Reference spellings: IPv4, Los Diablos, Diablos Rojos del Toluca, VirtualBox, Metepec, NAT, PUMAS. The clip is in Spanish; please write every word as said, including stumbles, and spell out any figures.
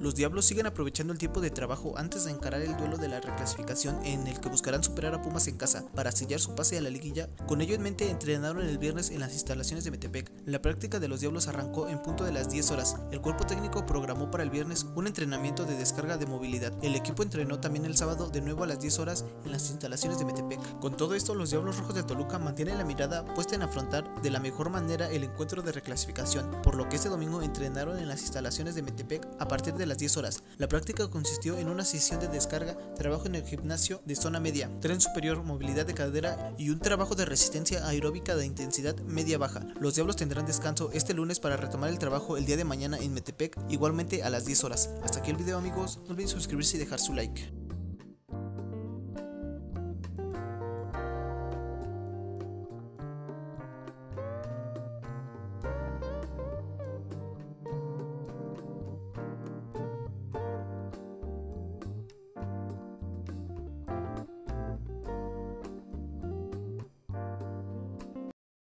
los Diablos siguen aprovechando el tiempo de trabajo antes de encarar el duelo de la reclasificación, en el que buscarán superar a Pumas en casa para sellar su pase a la liguilla. Con ello en mente, entrenaron el viernes en las instalaciones de Metepec. La práctica de los Diablos arrancó en punto de las diez horas. El cuerpo técnico programó para el viernes un entrenamiento de descarga de movilidad. El equipo entrenó también el sábado de nuevo a las diez horas en las instalaciones de Metepec. Con todo esto, los Diablos Rojos de Toluca mantienen la mirada puesta en afrontar de la mejor manera el encuentro de reclasificación, por lo que este domingo entrenaron en las instalaciones de Metepec a partir de las diez horas. La práctica consistió en una sesión de descarga, trabajo en el gimnasio de zona media, tren superior, movilidad de cadera y un trabajo de resistencia aeróbica de intensidad media-baja. Los Diablos tendrán descanso este lunes para retomar el trabajo el día de mañana en Metepec, igualmente a las diez horas. Hasta aquí el video, amigos, no olviden suscribirse y dejar su like.